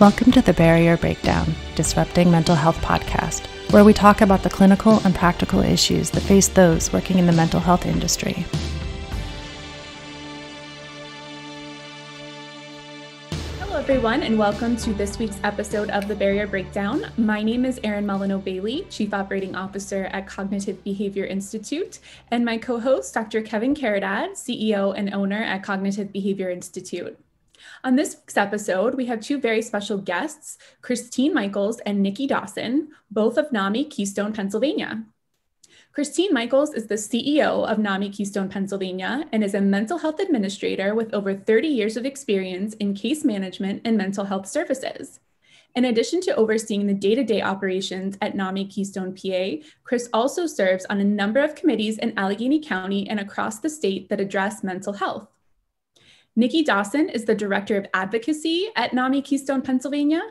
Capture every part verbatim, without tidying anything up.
Welcome to The Barrier Breakdown, Disrupting Mental Health Podcast, where we talk about the clinical and practical issues that face those working in the mental health industry. Hello, everyone, and welcome to this week's episode of The Barrier Breakdown. My name is Erin Melano Bailey, Chief Operating Officer at Cognitive Behavior Institute, and my co-host, Doctor Kevin Caridad, C E O and owner at Cognitive Behavior Institute. On this week's episode, we have two very special guests, Christine Michaels and Nikki Dawson, both of NAMI Keystone, Pennsylvania. Christine Michaels is the C E O of NAMI Keystone, Pennsylvania, and is a mental health administrator with over thirty years of experience in case management and mental health services. In addition to overseeing the day-to-day operations at NAMI Keystone, P A, Chris also serves on a number of committees in Allegheny County and across the state that address mental health. Nikki Dawson is the Director of Advocacy at NAMI Keystone, Pennsylvania.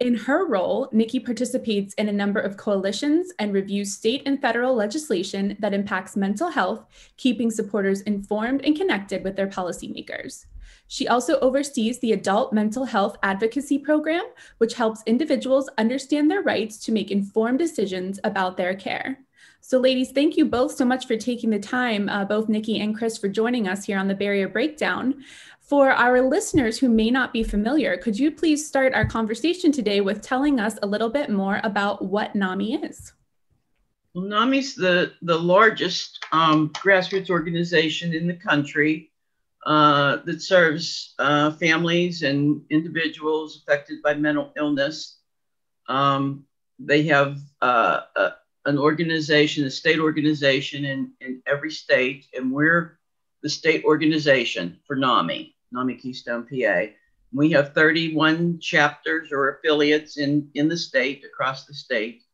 In her role, Nikki participates in a number of coalitions and reviews state and federal legislation that impacts mental health, keeping supporters informed and connected with their policymakers. She also oversees the Adult Mental Health Advocacy Program, which helps individuals understand their rights to make informed decisions about their care. So ladies, thank you both so much for taking the time, uh, both Nikki and Chris, for joining us here on The Barrier Breakdown. For our listeners who may not be familiar, could you please start our conversation today with telling us a little bit more about what NAMI is? Well, NAMI's the, the largest um, grassroots organization in the country uh, that serves uh, families and individuals affected by mental illness. Um, they have uh, a an organization, a state organization in, in every state, and we're the state organization for NAMI, NAMI Keystone, P A. We have thirty-one chapters or affiliates in, in the state, across the state,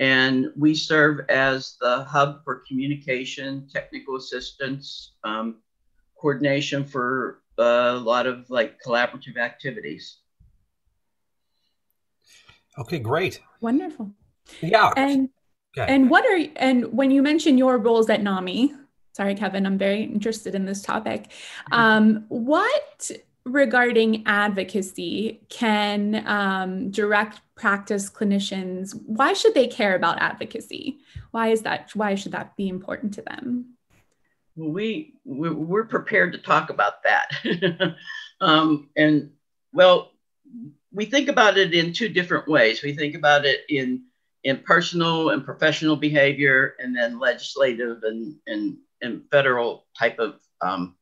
and we serve as the hub for communication, technical assistance, um, coordination for a lot of like collaborative activities. Okay, great. Wonderful. Yeah. And Okay. And what are, and when you mention your roles at NAMI, sorry, Kevin, I'm very interested in this topic. Um, what regarding advocacy can um, direct practice clinicians, why should they care about advocacy? Why is that, why should that be important to them? We, we're prepared to talk about that. um, and well, we think about it in two different ways. We think about it in in personal and professional behavior, and then legislative and, and, and federal type of um,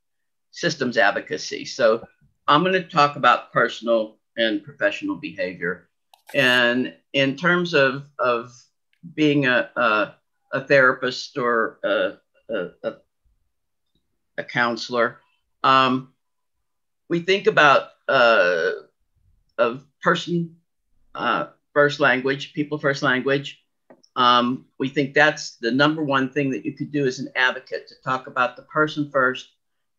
systems advocacy. So I'm going to talk about personal and professional behavior. And in terms of, of being a, a, a therapist or a, a, a counselor, um, we think about uh, of person, uh, first language, people first language. Um, we think that's the number one thing that you could do as an advocate, to talk about the person first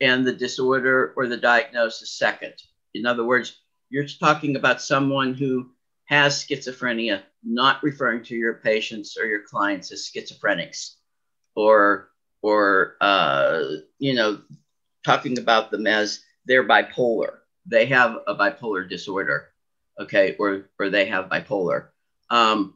and the disorder or the diagnosis second. In other words, you're talking about someone who has schizophrenia, not referring to your patients or your clients as schizophrenics, or, or uh, you know, talking about them as they're bipolar. They have a bipolar disorder. Okay, or, or they have bipolar. Um,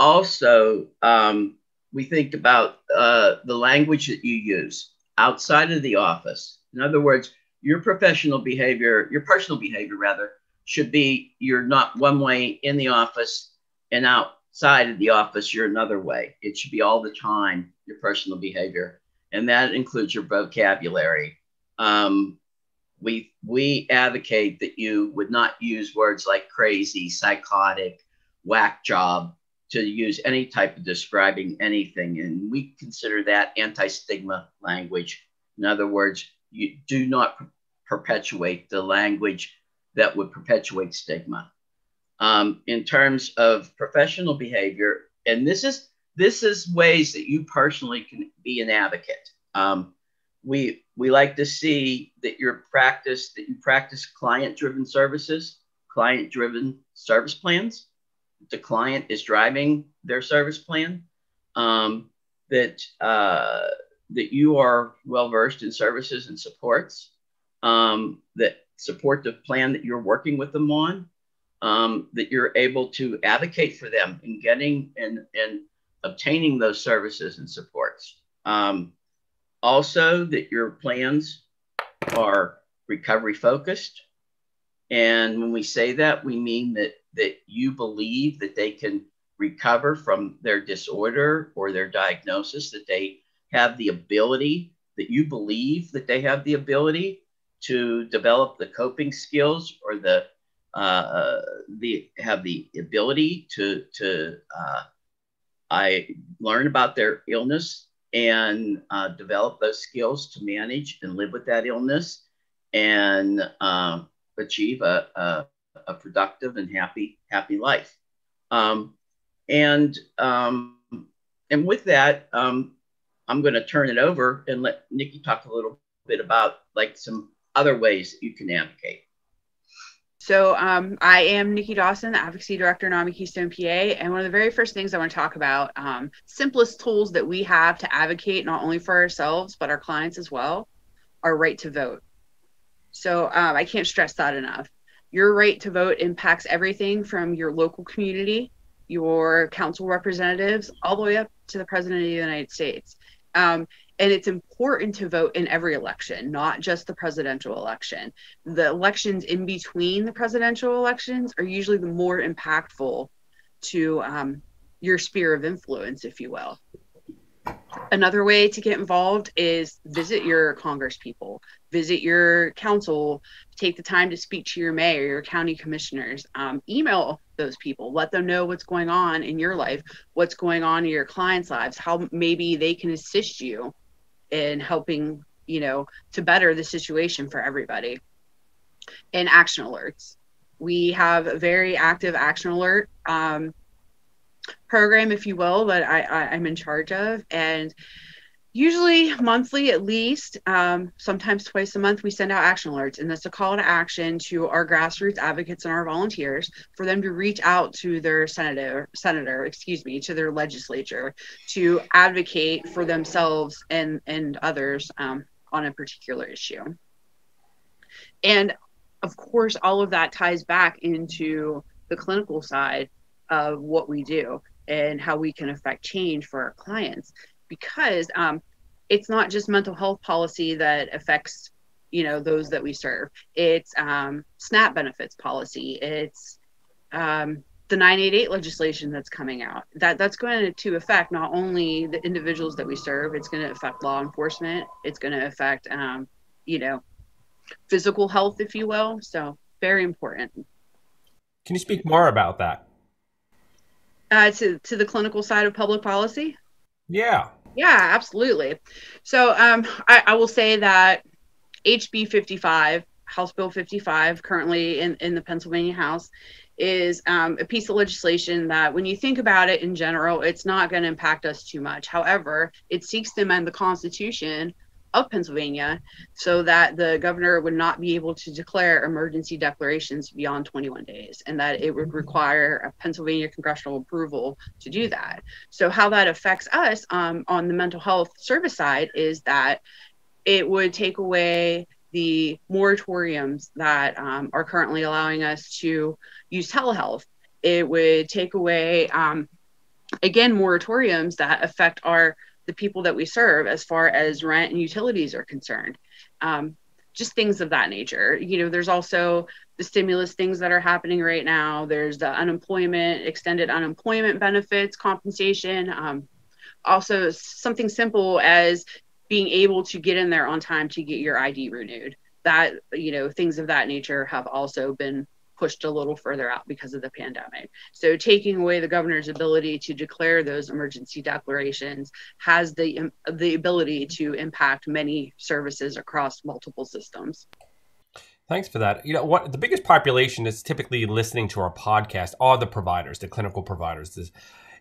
also, um, we think about uh, the language that you use outside of the office. In other words, your professional behavior, your personal behavior rather, should be you're not one way in the office, and outside of the office, you're another way. It should be all the time, your personal behavior. And that includes your vocabulary. Um, We, we advocate that you would not use words like crazy, psychotic, whack job to use any type of describing anything. And we consider that anti-stigma language. In other words, you do not perpetuate the language that would perpetuate stigma. Um, in terms of professional behavior, and this is, this is ways that you personally can be an advocate. Um, We we like to see that your practice that you practice client-driven services, client-driven service plans. The client is driving their service plan. Um, that uh, that you are well versed in services and supports um, that support the plan that you're working with them on. um, that you're able to advocate for them in getting and, and obtaining those services and supports. Um, also, that your plans are recovery focused. And when we say that, we mean that, that you believe that they can recover from their disorder or their diagnosis, that they have the ability, that you believe that they have the ability to develop the coping skills or the, uh, the have the ability to, to uh, I learn about their illness and uh, develop those skills to manage and live with that illness and uh, achieve a, a, a productive and happy, happy life. Um, and, um, and with that, um, I'm going to turn it over and let Nikki talk a little bit about like some other ways that you can advocate. So um, I am Nikki Dawson, the Advocacy Director, NAMI Keystone P A, and one of the very first things I want to talk about, um, simplest tools that we have to advocate not only for ourselves, but our clients as well, our right to vote. So um, I can't stress that enough. Your right to vote impacts everything from your local community, your council representatives, all the way up to the President of the United States. Um, and it's important to vote in every election, not just the presidential election. The elections in between the presidential elections are usually the more impactful to um, your sphere of influence, if you will. Another way to get involved is visit your congresspeople, visit your council, take the time to speak to your mayor, your county commissioners, um, email those people, let them know what's going on in your life, what's going on in your clients' lives, how maybe they can assist you in helping, you know, to better the situation for everybody. And action alerts. We have a very active action alert um, program, if you will, that I, I, I'm in charge of. And usually monthly at least, um, sometimes twice a month, we send out action alerts. And that's a call to action to our grassroots advocates and our volunteers for them to reach out to their senator, senator, excuse me, to their legislature to advocate for themselves and, and others um, on a particular issue. And of course, all of that ties back into the clinical side of what we do and how we can affect change for our clients, because um, it's not just mental health policy that affects, you know, those that we serve. It's um, SNAP benefits policy. It's um, the nine eight eight legislation that's coming out. That that's going to affect not only the individuals that we serve. It's going to affect law enforcement. It's going to affect, um, you know, physical health, if you will. So very important. Can you speak more about that? Uh, to, to the clinical side of public policy? Yeah. Yeah, absolutely. So um, I, I will say that H B fifty-five, House Bill fifty-five, currently in, in the Pennsylvania House, is um, a piece of legislation that when you think about it in general, it's not going to impact us too much. However, it seeks to amend the Constitution of Pennsylvania so that the governor would not be able to declare emergency declarations beyond twenty-one days, and that it would require a Pennsylvania congressional approval to do that. So how that affects us um, on the mental health service side is that it would take away the moratoriums that um, are currently allowing us to use telehealth. It would take away, um, again, moratoriums that affect our the people that we serve as far as rent and utilities are concerned, um, just things of that nature. You know, there's also the stimulus things that are happening right now. There's the unemployment, extended unemployment benefits, compensation. Um, also something simple as being able to get in there on time to get your I D renewed. That, you know, things of that nature have also been pushed a little further out because of the pandemic. So taking away the governor's ability to declare those emergency declarations has the, um, the ability to impact many services across multiple systems. Thanks for that. You know, what the biggest population is typically listening to our podcast are the providers, the clinical providers.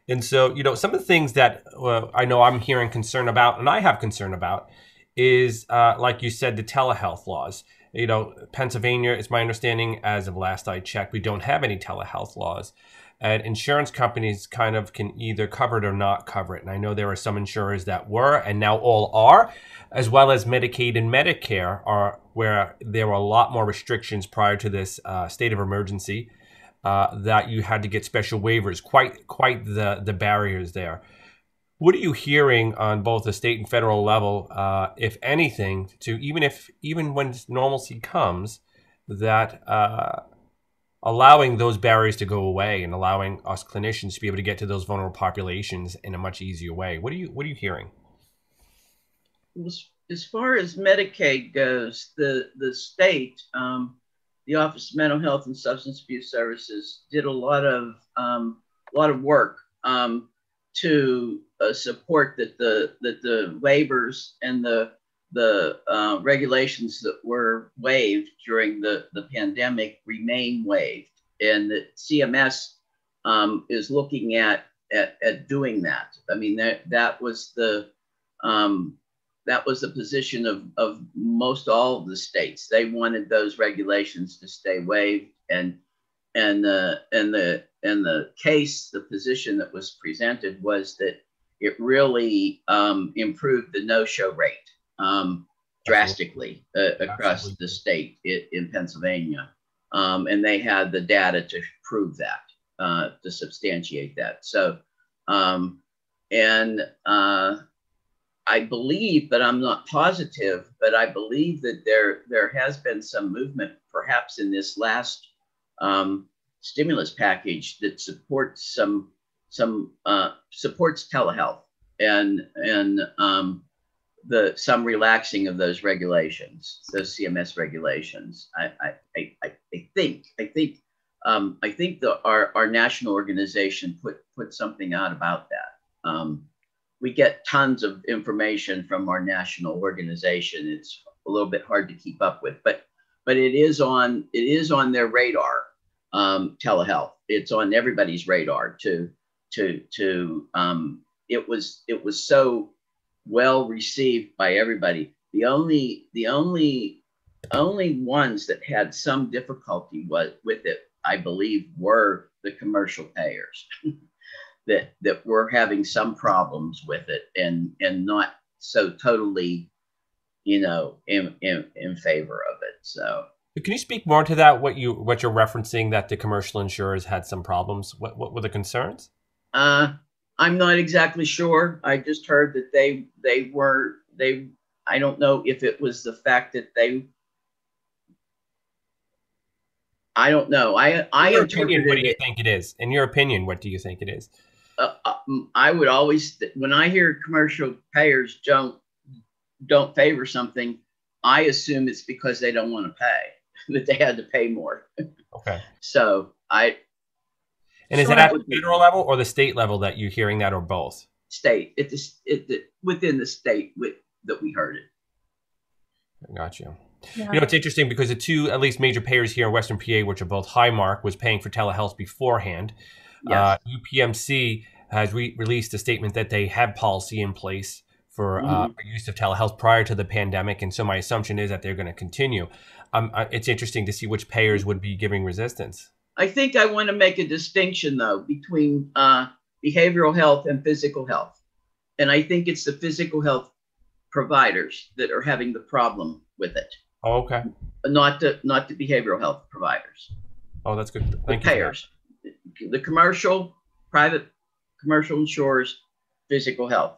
And so, you know, some of the things that uh, I know I'm hearing concern about, and I have concern about, is, uh, like you said, the telehealth laws. You know, Pennsylvania, it's my understanding, as of last I checked, we don't have any telehealth laws. And insurance companies kind of can either cover it or not cover it. And I know there are some insurers that were, and now all are, as well as Medicaid and Medicare, are where there were a lot more restrictions prior to this uh, state of emergency. uh, that you had to get special waivers. Quite, quite the the barriers there. What are you hearing on both the state and federal level, uh, if anything, to even if even when normalcy comes, that uh, allowing those barriers to go away and allowing us clinicians to be able to get to those vulnerable populations in a much easier way? What are you what are you hearing? As far as Medicaid goes, the, the state, um, the Office of Mental Health and Substance Abuse Services did a lot of, um, a lot of work um, to uh, support that the, that the waivers and the, the uh, regulations that were waived during the, the pandemic remain waived. And that C M S um, is looking at, at, at doing that. I mean, that, that was the, um, That was the position of, of most all of the states. They wanted those regulations to stay waived, and and the and the and the case, the position that was presented was that it really um, improved the no-show rate um, drastically uh, across Absolutely. the state it, in Pennsylvania, um, and they had the data to prove that, uh, to substantiate that. So, um, and. Uh, I believe, but I'm not positive, but I believe that there, there has been some movement, perhaps in this last um, stimulus package, that supports some, some uh, supports telehealth and, and um, the, some relaxing of those regulations, those C M S regulations. I, I, I, I think, I think, um, I think the, our, our national organization put, put something out about that. Um, We get tons of information from our national organization. It's a little bit hard to keep up with, but but it is on it is on their radar. Um, telehealth, it's on everybody's radar. To to to um, it was it was so well received by everybody. The only the only only ones that had some difficulty was, with it, I believe, were the commercial payers. That, that we're having some problems with it, and, and not so totally, you know, in, in, in favor of it. So can you speak more to that? What you what you're referencing, that the commercial insurers had some problems. What what were the concerns? Uh, I'm not exactly sure. I just heard that they they were they. I don't know if it was the fact that they. I don't know. I I in your opinion, what do you think it is? In your opinion, what do you think it is? Uh, I would always, when I hear commercial payers don't don't favor something, I assume it's because they don't want to pay, that they had to pay more. Okay. So I. And is it at the federal level or the state level that you're hearing that, or both? State, it is it, it within the state with, that we heard it. I got you. Yeah. You know, it's interesting because the two at least major payers here in Western P A, which are both Highmark, was paying for telehealth beforehand. Yes. Uh, U P M C has re released a statement that they have policy in place for, mm-hmm. uh, for use of telehealth prior to the pandemic. And so my assumption is that they're going to continue. Um, it's interesting to see which payers would be giving resistance. I think I want to make a distinction, though, between uh, behavioral health and physical health. And I think it's the physical health providers that are having the problem with it. Oh, okay. Not the, not the behavioral health providers. Oh, that's good. Thank the you payers. The commercial, private commercial insurers, physical health.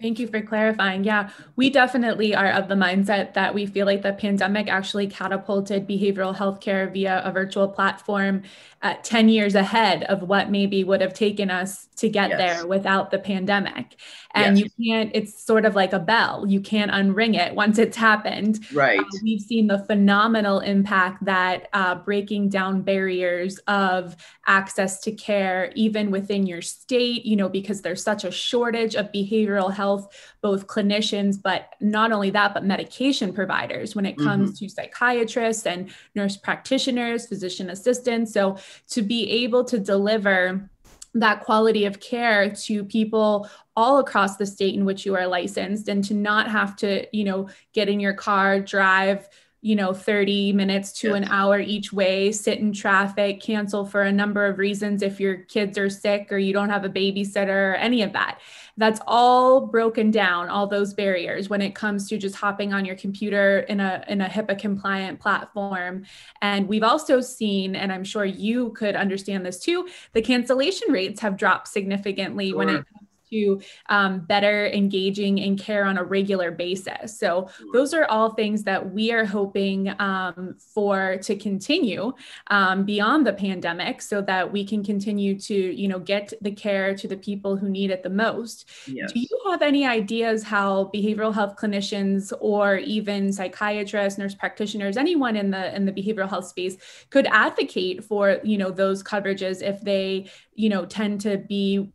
Thank you for clarifying. Yeah, we definitely are of the mindset that we feel like the pandemic actually catapulted behavioral health care via a virtual platform at ten years ahead of what maybe would have taken us to get yes. there without the pandemic. And yes. you can't, it's sort of like a bell. You can't unring it once it's happened. Right. Uh, we've seen the phenomenal impact that uh, breaking down barriers of access to care, even within your state, you know, because there's such a shortage of behavioral health Health, both clinicians, but not only that, but medication providers when it comes mm-hmm. to psychiatrists and nurse practitioners, physician assistants. So to be able to deliver that quality of care to people all across the state in which you are licensed, and to not have to, you know, get in your car, drive you know, thirty minutes to yes. an hour each way, sit in traffic, cancel for a number of reasons if your kids are sick or you don't have a babysitter or any of that. That's all broken down, all those barriers, when it comes to just hopping on your computer in a in a HIPAA compliant platform. And we've also seen, and I'm sure you could understand this too, the cancellation rates have dropped significantly sure. when it comes to um, better engaging in care on a regular basis. So those are all things that we are hoping um, for to continue um, beyond the pandemic, so that we can continue to, you know, get the care to the people who need it the most. Yes. Do you have any ideas how behavioral health clinicians or even psychiatrists, nurse practitioners, anyone in the in the behavioral health space could advocate for, you know, those coverages if they, you know, tend to be,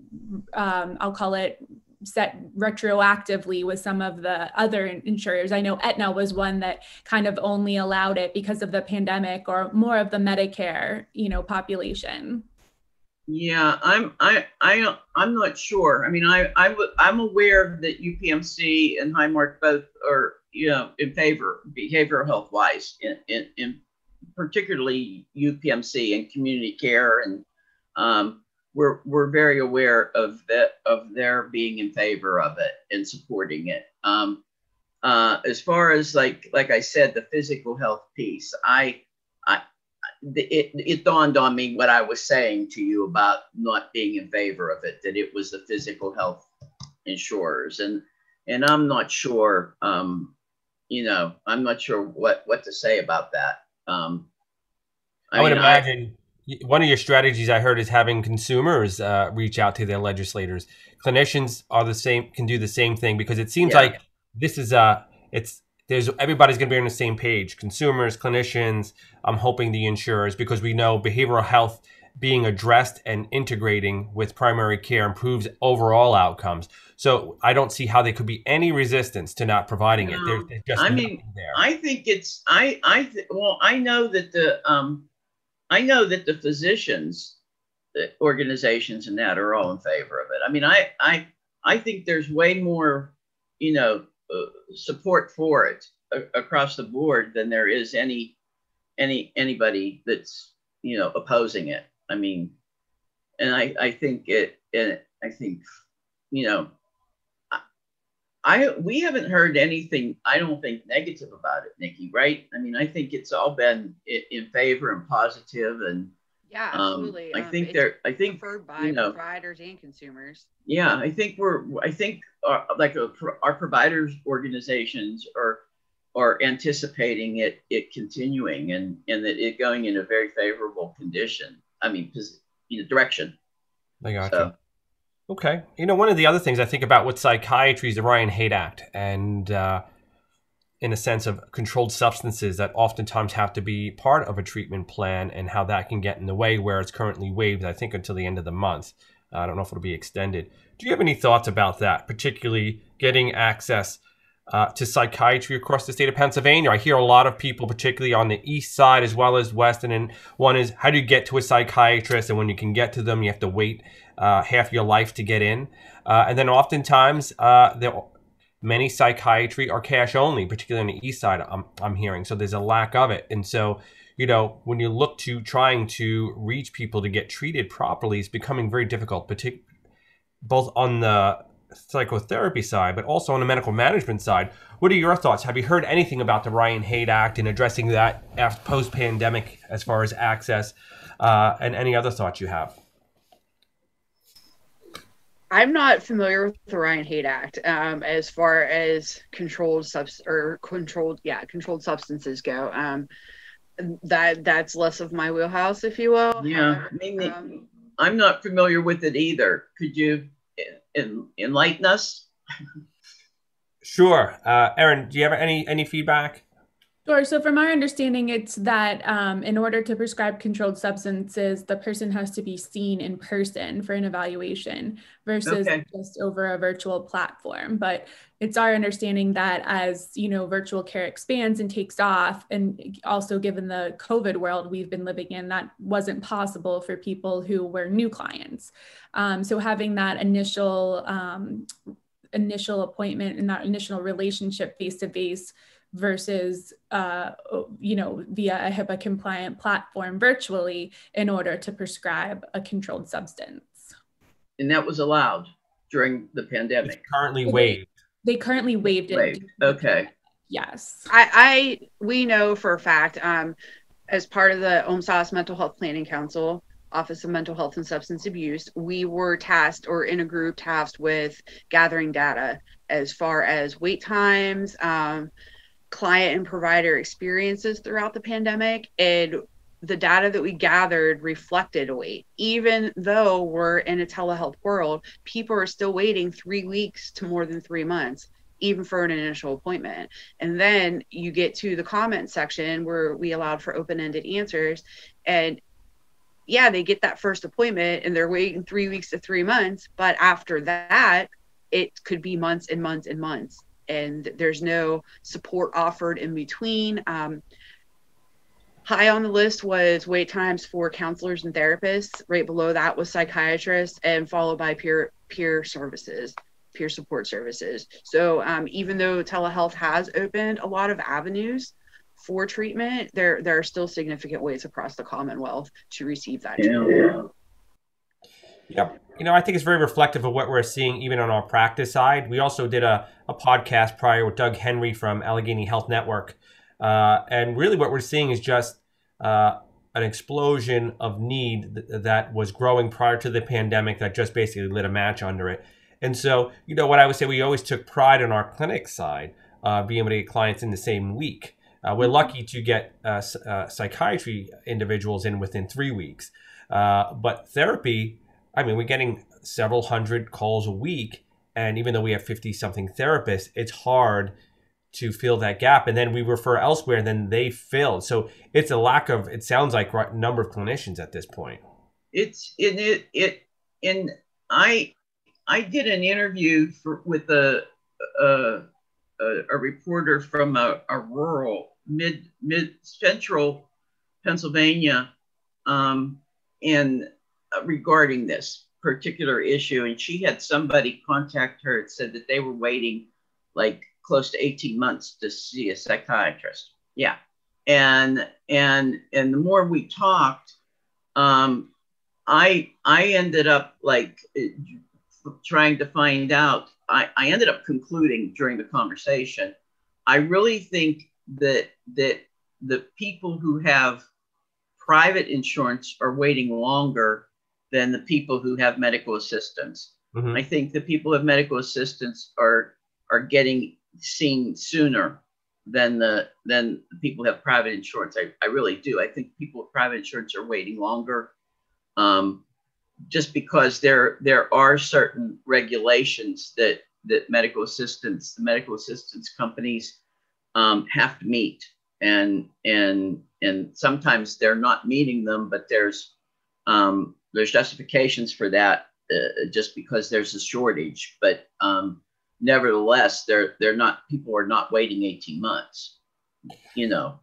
um, I'll call it, set retroactively with some of the other insurers? I know Aetna was one that kind of only allowed it because of the pandemic, or more of the Medicare, you know, population. Yeah, I'm I I I'm not sure. I mean, I I w- I'm aware that U P M C and Highmark both are, you know, in favor behavioral health wise, in, in in particularly U P M C and community care, and um. We're, we're very aware of that, of their being in favor of it and supporting it. Um, uh, as far as like, like I said, the physical health piece, I, I, it, it dawned on me what I was saying to you about not being in favor of it, that it was the physical health insurers. And, and I'm not sure, um, you know, I'm not sure what, what to say about that. Um, I, I would mean, imagine. I, One of your strategies I heard is having consumers uh, reach out to their legislators. Clinicians are the same, can do the same thing, because it seems yeah. like this is uh it's there's everybody's going to be on the same page. Consumers, clinicians. I'm hoping the insurers, because we know behavioral health being addressed and integrating with primary care improves overall outcomes. So I don't see how there could be any resistance to not providing no. it. There, there's just I mean, there. I think it's I I th- well I know that the um. I know that the physicians, the organizations and that are all in favor of it. I mean, I I, I think there's way more, you know, uh, support for it a- across the board than there is any, any anybody that's, you know, opposing it. I mean, and I, I think it, and I think, you know, I, I we haven't heard anything, I don't think, negative about it, Nikki, right? I mean, I think it's all been in, in favor and positive, and yeah, absolutely. Um, I think um, they're, I think, preferred by, you know, providers and consumers. Yeah, I think we're, I think our, like a, our providers organizations are are anticipating it it continuing, and and that it going in a very favorable condition. I mean, you know, direction. I got so. you. Okay. You know, one of the other things I think about with psychiatry is the Ryan Haight Act, and uh, in a sense of controlled substances that oftentimes have to be part of a treatment plan, and how that can get in the way, where it's currently waived, I think, until the end of the month. Uh, I don't know if it'll be extended. Do you have any thoughts about that, particularly getting access uh, to psychiatry across the state of Pennsylvania? I hear a lot of people, particularly on the east side as well as west, and then one is, how do you get to a psychiatrist? And when you can get to them, you have to wait Uh, half your life to get in. Uh, and then oftentimes, uh, there, many psychiatry are cash only, particularly on the east side, I'm, I'm hearing. So there's a lack of it. And so, you know, when you look to trying to reach people to get treated properly, it's becoming very difficult, partic- both on the psychotherapy side, but also on the medical management side. What are your thoughts? Have you heard anything about the Ryan Haight Act and addressing that after, post-pandemic, as far as access uh, and any other thoughts you have? I'm not familiar with the Ryan Haight Act um, as far as controlled subs or controlled, yeah, controlled substances go. Um, that that's less of my wheelhouse, if you will. Yeah, I mean, um, I'm not familiar with it either. Could you en- enlighten us? Sure, uh, Erin. Do you have any any feedback? Sure. So from our understanding, it's that um, in order to prescribe controlled substances, the person has to be seen in person for an evaluation versus okay. just over a virtual platform. But it's our understanding that as, you know, virtual care expands and takes off, and also given the COVID world we've been living in, that wasn't possible for people who were new clients. Um, so having that initial um, initial appointment and that initial relationship face to face versus, uh, you know, via a HIPAA compliant platform virtually in order to prescribe a controlled substance. And that was allowed during the pandemic. It's currently waived. They currently waived it. Waived. Okay. Yes. I, I, we know for a fact, um, as part of the O M S A S Mental Health Planning Council, Office of Mental Health and Substance Abuse, we were tasked, or in a group tasked with gathering data as far as wait times, um, client and provider experiences throughout the pandemic. And the data that we gathered reflected a wait. Even though we're in a telehealth world, people are still waiting three weeks to more than three months, even for an initial appointment. And then you get to the comment section where we allowed for open-ended answers. And yeah, they get that first appointment and they're waiting three weeks to three months. But after that, it could be months and months and months. And there's no support offered in between. Um, High on the list was wait times for counselors and therapists. Right below that was psychiatrists, and followed by peer peer services, peer support services. So um, even though telehealth has opened a lot of avenues for treatment, there there are still significant waits across the Commonwealth to receive that treatment. Yeah, you know, I think it's very reflective of what we're seeing even on our practice side. We also did a, a podcast prior with Doug Henry from Allegheny Health Network. Uh, and really what we're seeing is just uh, an explosion of need th that was growing prior to the pandemic that just basically lit a match under it. And so, you know, what I would say, we always took pride on our clinic side, uh, being able to get clients in the same week. Uh, we're lucky to get uh, uh, psychiatry individuals in within three weeks. Uh, but therapy, I mean, we're getting several hundred calls a week. And even though we have fifty something therapists, it's hard to fill that gap, and then we refer elsewhere, and then they filled. So it's a lack of, it sounds like, right number of clinicians at this point. It's in it, it, and I, I did an interview for, with a, a, a reporter from a, a rural mid, mid central Pennsylvania, um, and uh, regarding this particular issue. And she had somebody contact her and said that they were waiting like close to eighteen months to see a psychiatrist. Yeah. And, and, and the more we talked, um, I, I ended up like trying to find out, I, I ended up concluding during the conversation, I really think that, that the people who have private insurance are waiting longer than the people who have medical assistance. Mm-hmm. I think the people who have medical assistance are, are getting seen sooner than the than people who have private insurance. I, I really do. I think people with private insurance are waiting longer, um, just because there there are certain regulations that that medical assistance, the medical assistance companies um, have to meet, and and and sometimes they're not meeting them, but there's um, there's justifications for that, uh, just because there's a shortage, but um, nevertheless, they're they're not people are not waiting eighteen months, you know.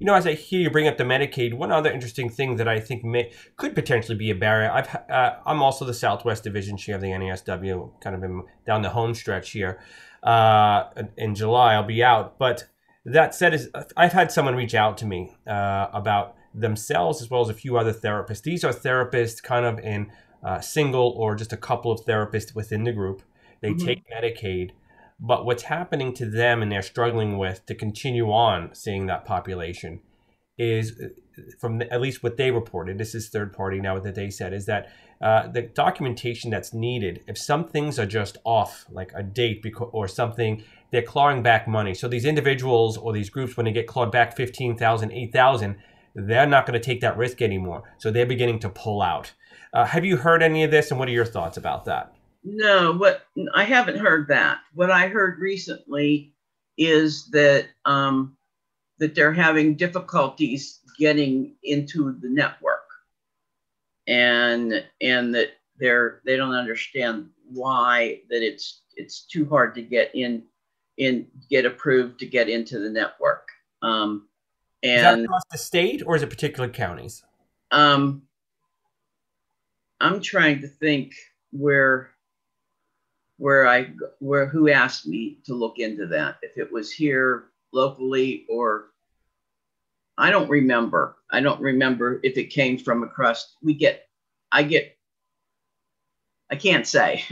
You know, as I hear you bring up the Medicaid, one other interesting thing that I think may could potentially be a barrier. I've uh, I'm also the Southwest Division Chair of the N A S W, kind of in, down the home stretch here. Uh, in July, I'll be out. But that said, is I've had someone reach out to me uh, about themselves as well as a few other therapists. These are therapists kind of in uh, single or just a couple of therapists within the group. They mm-hmm. take Medicaid, but what's happening to them and they're struggling with to continue on seeing that population is, from the, at least what they reported, this is third party now, what they said, is that uh, the documentation that's needed, if some things are just off, like a date because, or something, they're clawing back money. So these individuals or these groups, when they get clawed back fifteen thousand dollars, eight thousand dollars, they're not going to take that risk anymore. So they're beginning to pull out. Uh, have you heard any of this, and what are your thoughts about that? No, what I haven't heard that. What I heard recently is that um, that they're having difficulties getting into the network, and and that they're they don't understand why that it's it's too hard to get in in get approved to get into the network. Um, and is that across the state, or is it particular counties? Um, I'm trying to think where. where I, where, who asked me to look into that. If it was here locally, or I don't remember. I don't remember if it came from across. We get, I get, I can't say.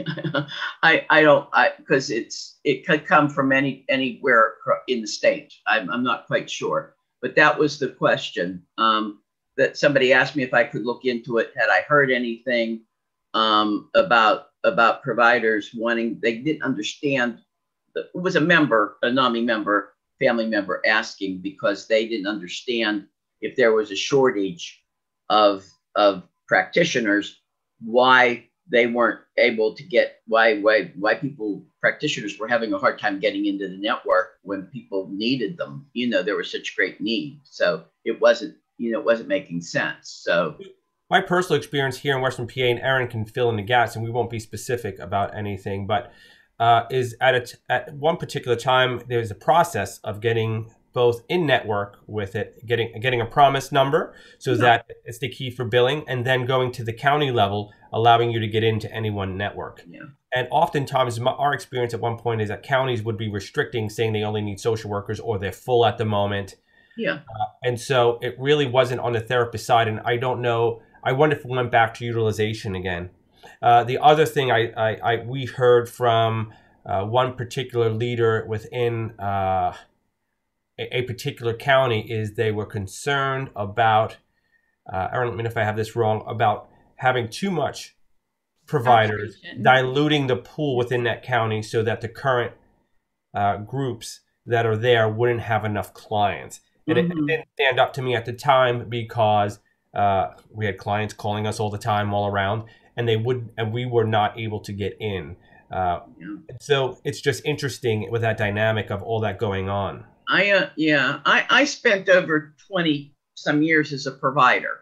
I I don't, I because it's, it could come from any anywhere in the state. I'm, I'm not quite sure, but that was the question um, that somebody asked me if I could look into it. Had I heard anything um, about about providers wanting, they didn't understand. It was a member, a NAMI member, family member asking because they didn't understand if there was a shortage of, of practitioners, why they weren't able to get, why, why, why people, practitioners were having a hard time getting into the network when people needed them. You know, there was such great need. So it wasn't, you know, it wasn't making sense. So my personal experience here in Western P A, and Erin can fill in the gaps, and we won't be specific about anything, but Uh, is at, a t at one particular time, there's a process of getting both in network with it, getting getting a promise number, so yeah. that it's the key for billing, and then going to the county level, allowing you to get into any one network. Yeah. And oftentimes, my, our experience at one point is that counties would be restricting, saying they only need social workers or they're full at the moment. Yeah. Uh, and so it really wasn't on the therapist side, and I don't know, I wonder if we went back to utilization again. Uh, the other thing I, I, I we heard from uh, one particular leader within uh, a, a particular county is they were concerned about, uh, Erin, let me know if I have this wrong, about having too much providers, diluting the pool within that county so that the current uh, groups that are there wouldn't have enough clients. Mm-hmm. And it, it didn't stand up to me at the time because uh, we had clients calling us all the time, all around. And they would, and we were not able to get in. Uh, yeah. So it's just interesting with that dynamic of all that going on. I uh, yeah, I I spent over twenty some years as a provider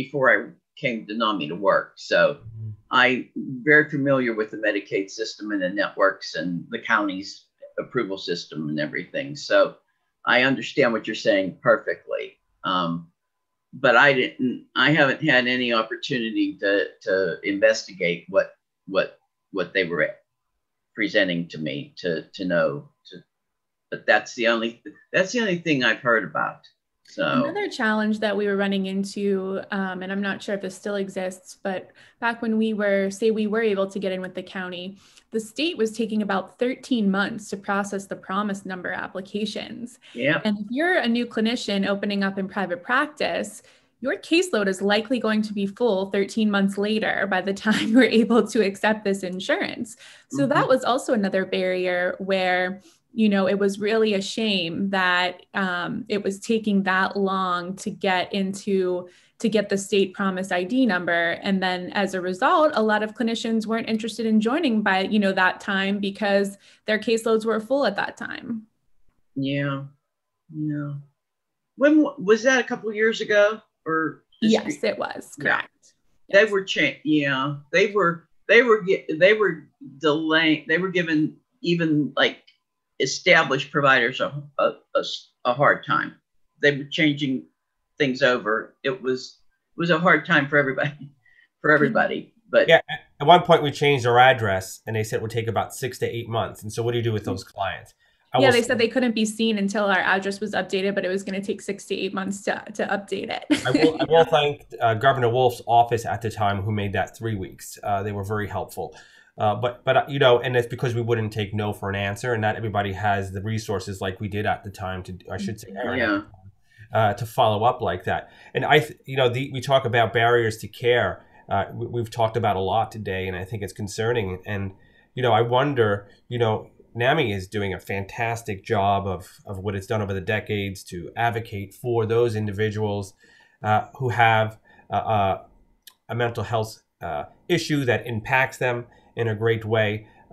before I came to NAMI to work. So mm-hmm. I'm very familiar with the Medicaid system and the networks and the county's approval system and everything. So I understand what you're saying perfectly. Um, But I didn't. I haven't had any opportunity to to investigate what what what they were presenting to me to to know. To, but that's the only that's the only thing I've heard about. So another challenge that we were running into, um, and I'm not sure if it still exists, but back when we were, say we were able to get in with the county, the state was taking about thirteen months to process the promise number applications. Yeah. And if you're a new clinician opening up in private practice, your caseload is likely going to be full thirteen months later by the time we're able to accept this insurance. So mm-hmm. that was also another barrier where, you know, it was really a shame that um, it was taking that long to get into, to get the state promise I D number. And then as a result, a lot of clinicians weren't interested in joining by, you know, that time because their caseloads were full at that time. Yeah. Yeah. When was that, a couple of years ago or? Yes, it was. Correct. Yeah. Yes. They were changed. Yeah. They were, they were, they were delaying. They were given even like established providers a, a, a, a hard time. They were changing things over. It was it was a hard time for everybody, for everybody. But yeah, at one point we changed our address, and they said it would take about six to eight months. And so, what do you do with those clients? I yeah, they said they couldn't be seen until our address was updated, but it was going to take six to eight months to to update it. I will, I will thank uh, Governor Wolf's office at the time, who made that three weeks. Uh, they were very helpful. Uh, but, but you know, and it's because we wouldn't take no for an answer, and not everybody has the resources like we did at the time to, I should say, Erin, yeah. uh, to follow up like that. And I, th you know, the, we talk about barriers to care. Uh, we, we've talked about a lot today, and I think it's concerning. And, you know, I wonder, you know, NAMI is doing a fantastic job of, of what it's done over the decades to advocate for those individuals uh, who have uh, uh, a mental health uh, issue that impacts them in a great way.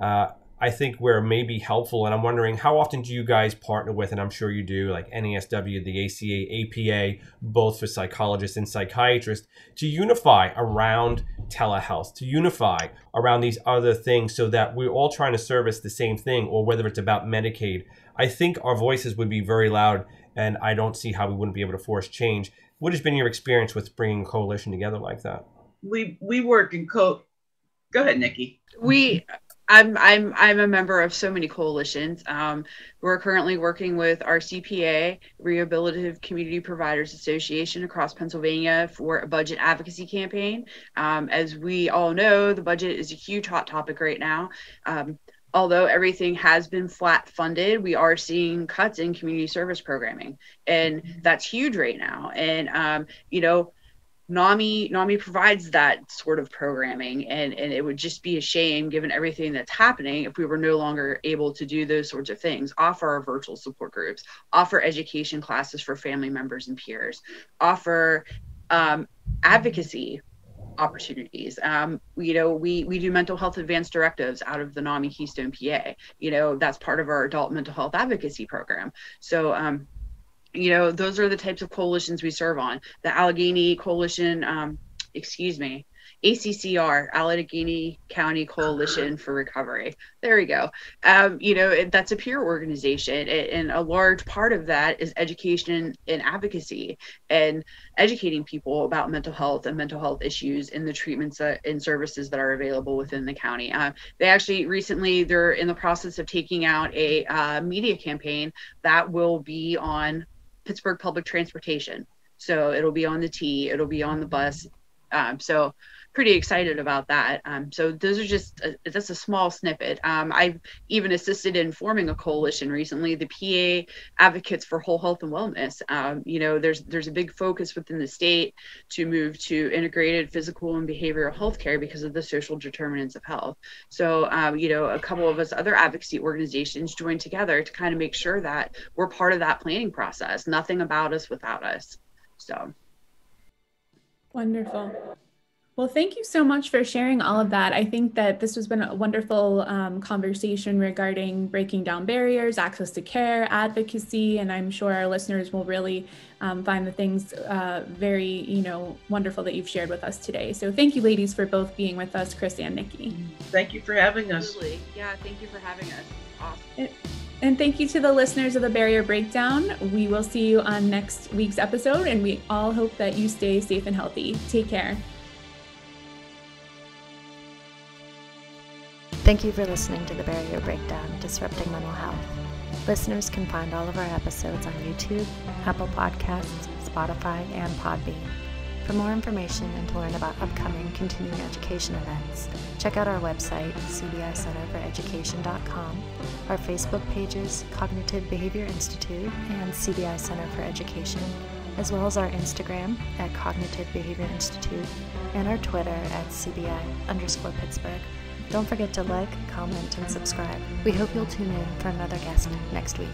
Uh, I think where may be helpful, and I'm wondering how often do you guys partner with, and I'm sure you do, like N A S W, the A C A, A P A, both for psychologists and psychiatrists, to unify around telehealth, to unify around these other things so that we're all trying to service the same thing, or whether it's about Medicaid. I think our voices would be very loud, and I don't see how we wouldn't be able to force change. What has been your experience with bringing a coalition together like that? We, we work in co- Go ahead, Nikki. We I'm I'm I'm a member of so many coalitions. Um, we're currently working with R C P A, Rehabilitative Community Providers Association, across Pennsylvania for a budget advocacy campaign. Um, as we all know, the budget is a huge hot topic right now. Um, although everything has been flat funded, we are seeing cuts in community service programming, and that's huge right now. And um, you know, NAMI, NAMI provides that sort of programming, and, and it would just be a shame, given everything that's happening, if we were no longer able to do those sorts of things, offer our virtual support groups, offer education classes for family members and peers, offer um, advocacy opportunities. Um, you know, we, we do mental health advanced directives out of the NAMI Keystone P A. You know, that's part of our adult mental health advocacy program. So, um, you know, those are the types of coalitions we serve on. The Allegheny Coalition, um, excuse me, A C C R, Allegheny County Coalition for Recovery. There we go. Um, you know, that's a peer organization, and a large part of that is education and advocacy, and educating people about mental health and mental health issues and the treatments and services that are available within the county. Um, they actually recently, they're in the process of taking out a uh, media campaign that will be on Pittsburgh public transportation. So it'll be on the T, it'll be on the bus. Um, so pretty excited about that. Um, so those are just, a, that's a small snippet. Um, I've even assisted in forming a coalition recently, the P A Advocates for Whole Health and Wellness. Um, you know, there's, there's a big focus within the state to move to integrated physical and behavioral health care because of the social determinants of health. So, um, you know, a couple of us other advocacy organizations joined together to kind of make sure that we're part of that planning process. Nothing about us without us. So. Wonderful. Well, thank you so much for sharing all of that. I think that this has been a wonderful um, conversation regarding breaking down barriers, access to care, advocacy, and I'm sure our listeners will really um, find the things uh, very, you know, wonderful that you've shared with us today. So thank you, ladies, for both being with us, Chris and Nikki. Thank you for having us. Absolutely. Yeah, thank you for having us. Awesome. It And thank you to the listeners of The Barrier Breakdown. We will see you on next week's episode, and we all hope that you stay safe and healthy. Take care. Thank you for listening to The Barrier Breakdown, Disrupting Mental Health. Listeners can find all of our episodes on YouTube, Apple Podcasts, Spotify, and Podbean. For more information and to learn about upcoming continuing education events, check out our website, c b i center for education dot com, our Facebook pages, Cognitive Behavior Institute and C B I Center for Education, as well as our Instagram at Cognitive Behavior Institute and our Twitter at C B I underscore Pittsburgh. Don't forget to like, comment, and subscribe. We hope you'll tune in for another guest next week.